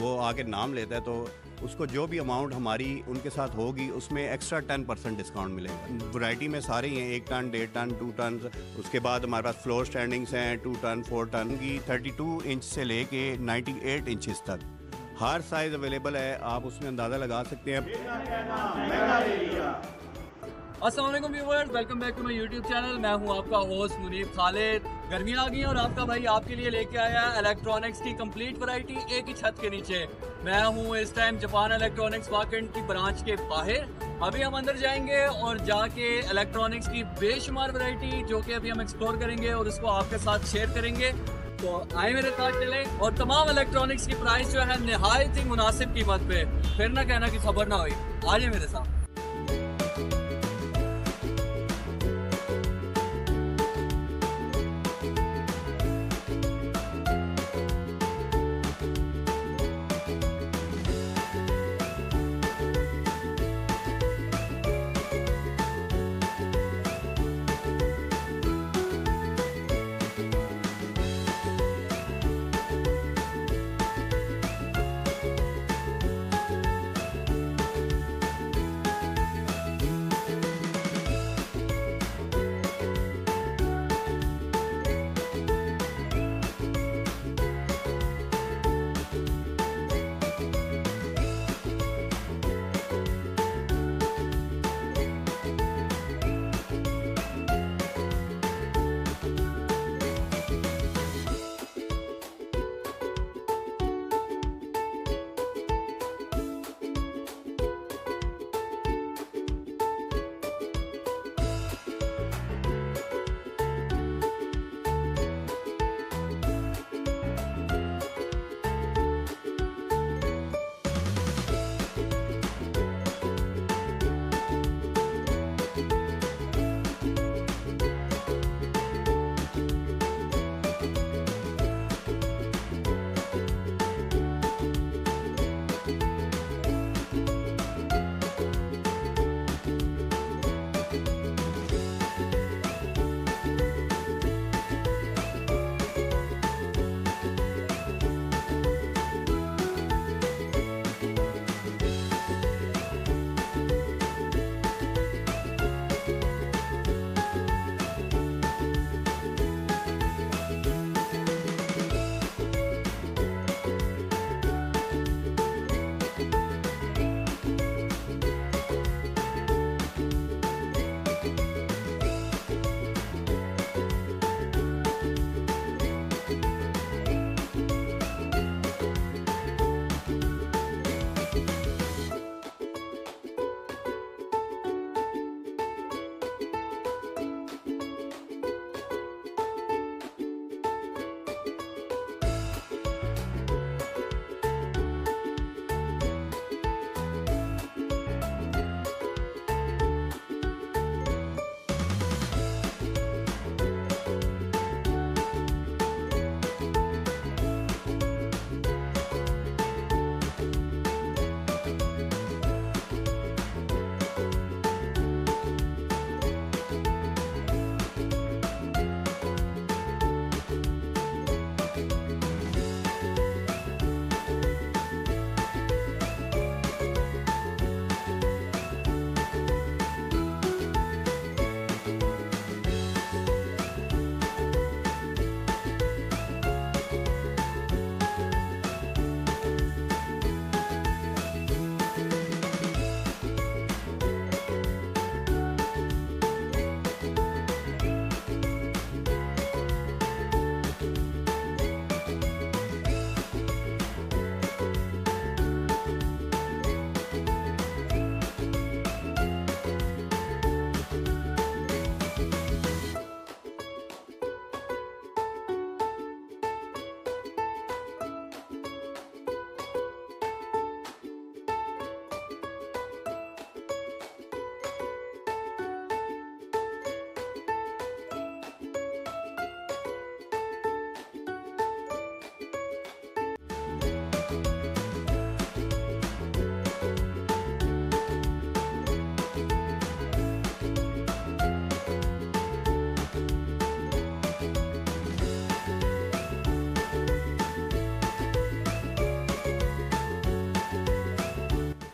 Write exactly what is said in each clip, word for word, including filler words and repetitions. वो आके नाम लेता है तो उसको जो भी अमाउंट हमारी उनके साथ होगी उसमें एक्स्ट्रा टेन परसेंट डिस्काउंट मिलेगा। वैरायटी में सारे ही हैं, एक टन, डेढ़ टन, टू टन, उसके बाद हमारे पास फ्लोर स्टैंडिंग्स हैं टू टन, फोर टन की, थर्टी टू इंच से लेके नाइन्टी एट इंचज़ तक हर साइज़ अवेलेबल है। आप उसमें अंदाज़ा लगा सकते हैं। अस्सलाम वालेकुम viewers, welcome back to my YouTube channel. मैं हूँ आपका होस्ट मुनीब खालिद। गर्मियाँ आ गई हैं और आपका भाई आपके लिए लेके आया है इलेक्ट्रॉनिक्स की कंप्लीट वैरायटी एक ही छत के नीचे। मैं हूँ इस time Japan electronics Wah Cantt की ब्रांच के बाहर। अभी हम अंदर जाएंगे और जाके इलेक्ट्रॉनिक्स की बेशुमार वैरायटी जो कि अभी हम एक्सप्लोर करेंगे और उसको आपके साथ शेयर करेंगे, तो आए मेरे साथ चलें। और तमाम इलेक्ट्रॉनिक्स की प्राइस जो है नहायत ही मुनासिब कीमत पे, फिर ना कहना कि खबर ना हुई। आ जाए मेरे साथ।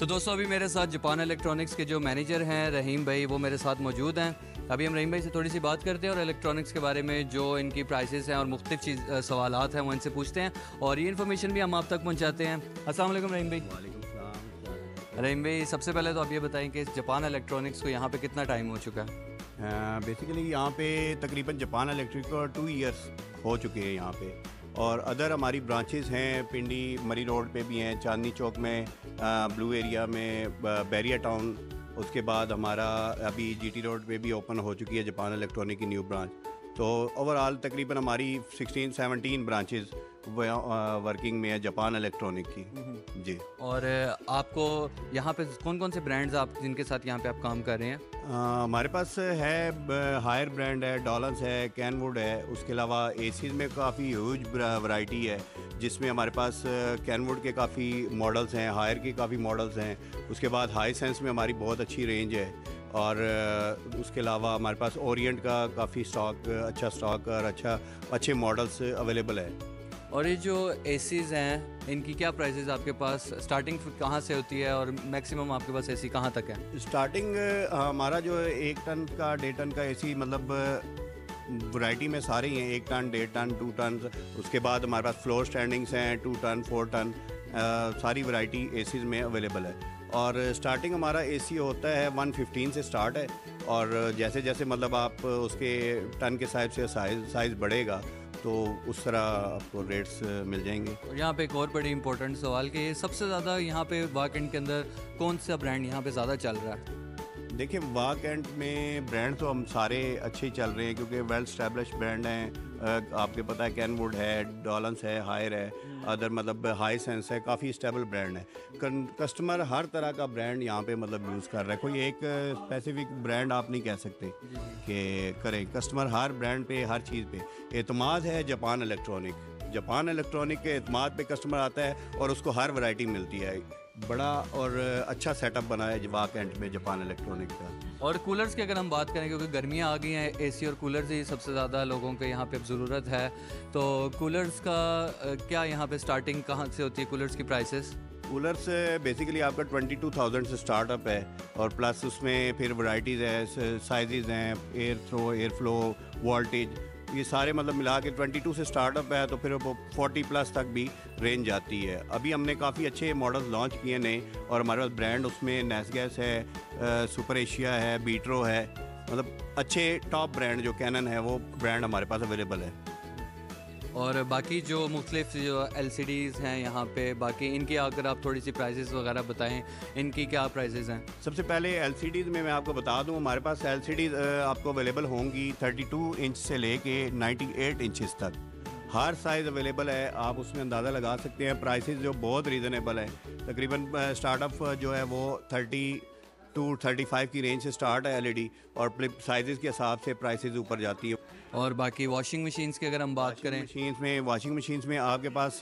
तो दोस्तों अभी मेरे साथ जापान इलेक्ट्रॉनिक्स के जो मैनेजर हैं रहीम भाई, वो मेरे साथ मौजूद हैं। अभी हम रहीम भाई से थोड़ी सी बात करते हैं और इलेक्ट्रॉनिक्स के बारे में जो इनकी प्राइसेस हैं और मुख्तलिफ चीज़ सवाल हैं वो इनसे पूछते हैं और ये इन्फॉर्मेशन भी हम आप तक पहुँचाते हैं। अस्सलाम वालेकुम रहीम भाई। वालेकुम अस्सलाम। रहीम भाई सबसे पहले तो आप ये बताएँ कि जापान इलेक्ट्रॉनिक्स को यहाँ पर कितना टाइम हो चुका है? बेसिकली uh, यहाँ पे तकरीबन जापान इलेक्ट्रिक को टू इयर्स हो चुके हैं यहाँ पे, और अदर हमारी ब्रांचेस हैं पिंडी मरी रोड पे भी हैं, चांदनी चौक में, ब्लू एरिया में, बैरिया टाउन, उसके बाद हमारा अभी जीटी रोड पे भी ओपन हो चुकी है जापान इलेक्ट्रॉनिक की न्यू ब्रांच। तो ओवरऑल तकरीबन हमारी सिक्सटीन सेवनटीन ब्रांचेस वर्किंग में है जापान इलेक्ट्रॉनिक की। जी। और आपको यहाँ पे कौन कौन से ब्रांड्स आप जिनके साथ यहाँ पे आप काम कर रहे हैं? हमारे पास है हायर ब्रांड है, डॉलर्स है, कैनवुड है, उसके अलावा एसीज में काफ़ी ह्यूज वैरायटी है जिसमें हमारे पास कैनवुड के काफ़ी मॉडल्स हैं, हायर के काफ़ी मॉडल्स हैं, उसके बाद हाईसेंस में हमारी बहुत अच्छी रेंज है, और उसके अलावा हमारे पास ओरिएंट का काफ़ी स्टॉक, अच्छा स्टॉक और अच्छा अच्छे मॉडल्स अवेलेबल है। और ये जो एसीज़ हैं इनकी क्या प्राइसेस आपके पास स्टार्टिंग कहाँ से होती है और मैक्सिमम आपके पास एसी कहाँ तक है? स्टार्टिंग हमारा जो एक टन का डेढ़ टन का एसी, मतलब वैरायटी में सारे ही हैं, एक टन डेढ़ टन टू टन, उसके बाद हमारे पास फ्लोर स्टैंडिंग्स हैं टू टन फोर टन, सारी वैरायटी एसीज़ में अवेलेबल है। और स्टार्टिंग हमारा एसी होता है वन फिफ्टीन से स्टार्ट है, और जैसे जैसे मतलब आप उसके टन के हिसाब से साइज साइज़ बढ़ेगा तो उस तरह आपको रेट्स मिल जाएंगे। और यहाँ पे एक और बड़ी इंपॉर्टेंट सवाल कि सबसे ज़्यादा यहाँ पे वाह कैंट के अंदर कौन सा ब्रांड यहाँ पे ज़्यादा चल रहा है? देखिए वाह कैंट में ब्रांड तो हम सारे अच्छे ही चल रहे हैं क्योंकि वेल एस्टेब्लिश ब्रांड हैं, आपके पता है कैनवुड है, डॉलन्स है, हायर है, अदर मतलब हाईसेंस है, काफ़ी स्टेबल ब्रांड है। कस्टमर हर तरह का ब्रांड यहाँ पे मतलब यूज़ कर रहा है, कोई एक स्पेसिफिक ब्रांड आप नहीं कह सकते कि करें, कस्टमर हर ब्रांड पे हर चीज़ पे एतमाद है। जापान इलेक्ट्रॉनिक जापान इलेक्ट्रॉनिक के एतमाद पे कस्टमर आता है और उसको हर वैरायटी मिलती है। बड़ा और अच्छा सेटअप बना है वाह कैंट में जापान इलेक्ट्रॉनिक का। और कूलर्स की अगर हम बात करें क्योंकि गर्मियां आ गई हैं, एसी और कूलर्स ही सबसे ज़्यादा लोगों के यहाँ पे ज़रूरत है, तो कूलर्स का क्या यहाँ पे स्टार्टिंग कहाँ से होती है, कूलर्स की प्राइसेस? कूलर्स बेसिकली आपका ट्वेंटी टू थाउजेंड से स्टार्टअप है, और प्लस उसमें फिर वैरायटीज़ है, साइजेस हैं, air throw, air flow, voltage, ये सारे मतलब मिला के बाईस से स्टार्टअप है, तो फिर वो चालीस प्लस तक भी रेंज जाती है। अभी हमने काफ़ी अच्छे मॉडल्स लॉन्च किए नए, और हमारे पास ब्रांड उसमें नासगैस है, सुपर एशिया है, बीट्रो है, मतलब अच्छे टॉप ब्रांड जो कैनन है वो ब्रांड हमारे पास अवेलेबल है। और बाकी जो मुख्तलिफ जो एलसीडीज़ हैं यहाँ पे, बाकी इनकी अगर आप थोड़ी सी प्राइसेस वगैरह बताएं, इनकी क्या प्राइसेस हैं? सबसे पहले एलसीडीज़ में मैं आपको बता दूं हमारे पास एलसीडीज़ आपको अवेलेबल होंगी बत्तीस इंच से लेके अट्ठानवे इंचेस तक, हर साइज़ अवेलेबल है, आप उसमें अंदाज़ा लगा सकते हैं। प्राइसेस जो बहुत रीज़नेबल है, तकरीबन स्टार्टअप जो है वो थर्टी टू थर्टी फाइव की रेंज से स्टार्ट है एलईडी, और साइजेस के हिसाब से प्राइसेस ऊपर जाती है। और बाकी वॉशिंग मशीन्स की अगर हम बात करें, मशीन्स में वॉशिंग मशीन्स में आपके पास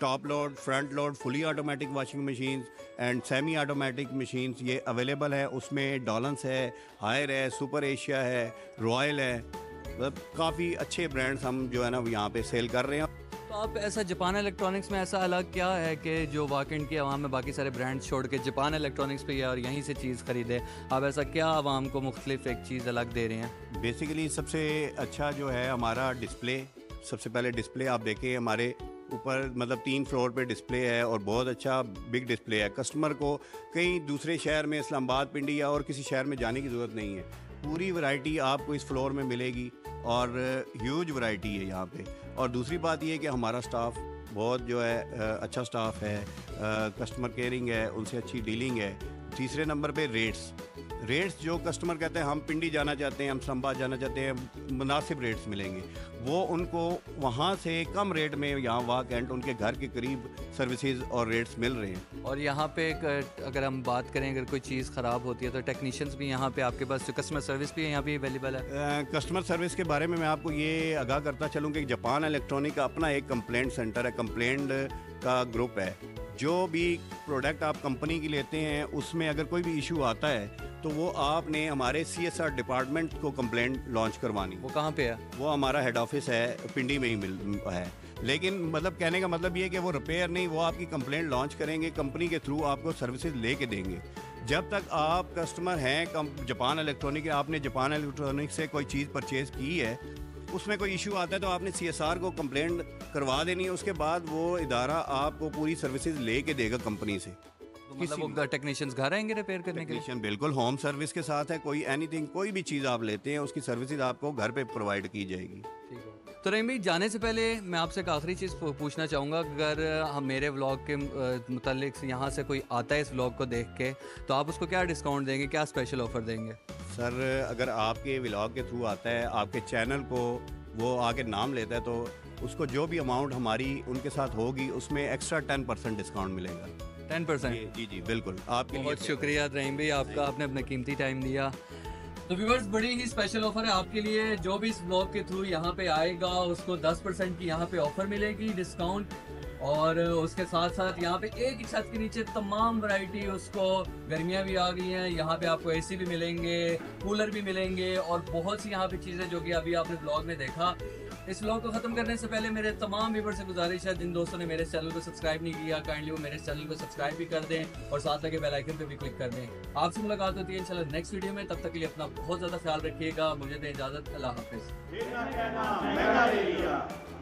top load, front load, fully automatic washing machines and semi automatic machines ये अवेलेबल है। उसमें डॉलन्स है, हायर है, सुपर एशिया है, रॉयल है, मतलब काफ़ी अच्छे ब्रांड्स हम जो है ना यहाँ पे सेल कर रहे हैं। तो आप ऐसा जापान इलेक्ट्रॉनिक्स में ऐसा अलग क्या है कि जो वाह कैंट की आवाम में बाकी सारे ब्रांड्स छोड़ के जापान इलेक्ट्रॉनिक्स पे गया और यहीं से चीज़ ख़रीदे, आप ऐसा क्या आवाम को मुख्तलिफ एक चीज़ अलग दे रहे हैं? बेसिकली सबसे अच्छा जो है हमारा डिस्प्ले, सबसे पहले डिस्प्ले आप देखें, हमारे ऊपर मतलब तीन फ्लोर पे डिस्प्ले है और बहुत अच्छा बिग डिस्प्ले है। कस्टमर को कहीं दूसरे शहर में इस्लामाबाद, पिंडी या और किसी शहर में जाने की ज़रूरत नहीं है, पूरी वैरायटी आपको इस फ्लोर में मिलेगी और ह्यूज वैरायटी है यहाँ पे। और दूसरी बात ये है कि हमारा स्टाफ बहुत जो है अच्छा स्टाफ है, कस्टमर केयरिंग है, उनसे अच्छी डीलिंग है। तीसरे नंबर पे रेट्स, रेट्स जो कस्टमर कहते हैं हम पिंडी जाना चाहते हैं, हम संभाल जाना चाहते हैं, मुनासिब रेट्स मिलेंगे, वो उनको वहाँ से कम रेट में यहाँ वाह कैंट उनके घर के करीब सर्विसेज और रेट्स मिल रहे हैं। और यहाँ पे अगर हम बात करें अगर कोई चीज़ ख़राब होती है तो टेक्नीशियंस भी यहाँ पे आपके पास, तो कस्टमर सर्विस भी यहाँ पे अवेलेबल है। कस्टमर सर्विस के बारे में मैं आपको ये आगाह करता चलूँ कि जापान इलेक्ट्रॉनिक का अपना एक कंप्लेंट सेंटर है, कंप्लेंट का ग्रुप है, जो भी प्रोडक्ट आप कंपनी की लेते हैं उसमें अगर कोई भी इशू आता है तो वो आपने हमारे सीएसआर डिपार्टमेंट को कंप्लेंट लॉन्च करवानी। वो कहाँ पे है? वो हमारा हेड ऑफिस है, पिंडी में ही मिल है। लेकिन मतलब कहने का मतलब ये है कि वो रिपेयर नहीं, वो आपकी कंप्लेंट लॉन्च करेंगे, कंपनी के थ्रू आपको सर्विसेज लेके देंगे। जब तक आप कस्टमर हैं जापान इलेक्ट्रॉनिक, आपने जापान इलेक्ट्रॉनिक से कोई चीज़ परचेज़ की है, उसमें कोई इशू आता है तो आपने सीएसआर को कंप्लेंट करवा देनी है। उसके बाद वो इदारा आपको पूरी सर्विसेज लेके देगा कंपनी से। तो मतलब टेक्नीशियंस घर आएंगे रिपेयर करने के लिए? बिल्कुल, होम सर्विस के साथ है। कोई एनीथिंग, कोई भी चीज़ आप लेते हैं उसकी सर्विसेज आपको घर पे प्रोवाइड की जाएगी। ठीक है, तो रहीम भाई जाने से पहले मैं आपसे एक आखिरी चीज़ पूछना चाहूँगा। अगर हम मेरे व्लॉग के मुतालिक यहाँ से कोई आता है इस व्लॉग को देख के, तो आप उसको क्या डिस्काउंट देंगे, क्या स्पेशल ऑफ़र देंगे? सर, अगर आपके व्लॉग के थ्रू आता है, आपके चैनल को वो आके नाम लेता है, तो उसको जो भी अमाउंट हमारी उनके साथ होगी उसमें एक्स्ट्रा टेन परसेंट डिस्काउंट मिलेगा। टेन परसेंट जी जी बिल्कुल। आपके बहुत शुक्रिया रहीम भाई आपका, आपने अपना कीमती टाइम दिया। तो व्यूअर्स, बड़ी ही स्पेशल ऑफर है आपके लिए। जो भी इस ब्लॉग के थ्रू यहाँ पे आएगा उसको दस परसेंट की यहाँ पे ऑफर मिलेगी डिस्काउंट, और उसके साथ साथ यहाँ पे एक ही छत के नीचे तमाम वैरायटी, उसको गर्मियाँ भी आ गई हैं, यहाँ पे आपको एसी भी मिलेंगे, कूलर भी मिलेंगे, और बहुत सी यहाँ पे चीज़ें जो कि अभी आपने ब्लॉग में देखा। इस ब्लॉग को ख़त्म करने से पहले मेरे तमाम व्यूअर्स से गुजारिश है, जिन दोस्तों ने मेरे चैनल को सब्सक्राइब नहीं किया, काइंडली वो मेरे चैनल को सब्सक्राइब भी कर दें और साथ लगे बेल आइकन पे भी क्लिक कर दें। आपसे मुलाकात होती है इंशाल्लाह नेक्स्ट वीडियो में। तब तक के लिए अपना बहुत ज़्यादा ख्याल रखिएगा। मुझे दें इजाज़त, अल्लाह हाफिज़।